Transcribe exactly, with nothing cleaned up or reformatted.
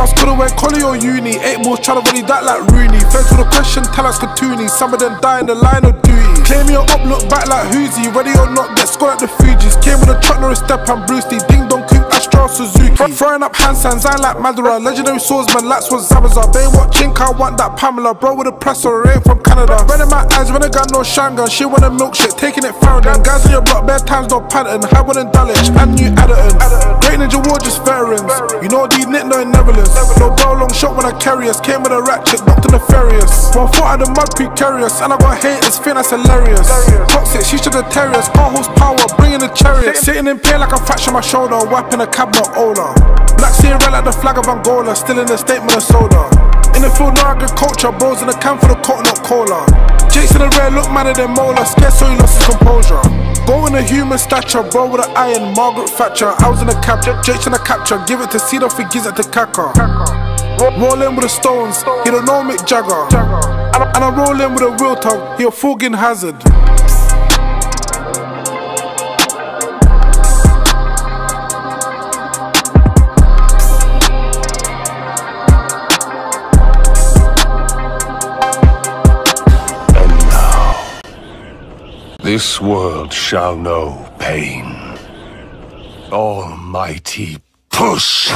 Fast could've went collie or uni. Eight more tryna run that like Rooney. Thanks for the question, tell us Katuni. Some of them die in the line of duty. Claim your up, look back like Hoosie. Ready or not, get scored at the Fugees. Came with a truck, no a step, I'm Bruce Lee. Ding dong coop, Astral, Suzuki. Throwing up hand signs, I like Madara. Legendary swordsman, like Swan Zabaza. They ain't watching, I want that Pamela. Bro with a press or ain't from Canada. Red in my eyes, when I got no shotgun. She want a milkshake, taking it found. And guys on your block, bare times, no pattern. I went in Dulwich, and New Adderton. Great Ninja War, just veterans. You know these Nick, no Netherlands. No bro, long shot when I carry us. Came with a ratchet, knocked in the nefarious. One foot out of the mud, precarious. And I got haters, think that's hilarious. Toxic, she should have terriers. All horsepower, bringing the chariot. Sitting in pain like I fractured my shoulder. Wiping a cab, not older. Black sea red like the flag of Angola. Still in the state, Minnesota. In the field, no agriculture. Bros in the camp for the coconut cola. Jake's in the rear, look madder than Mola. Scared so he lost his composure. Go in a human stature, bro with an iron, Margaret Thatcher. I was in a cap, Jake's in a capture. Give it to Cedar, he gives it to Kaka. Rollin' with the stones, he don't know Mick Jagger. And I'm rollin' with a real tug, he a fucking hazard. This world shall know pain. Almighty push!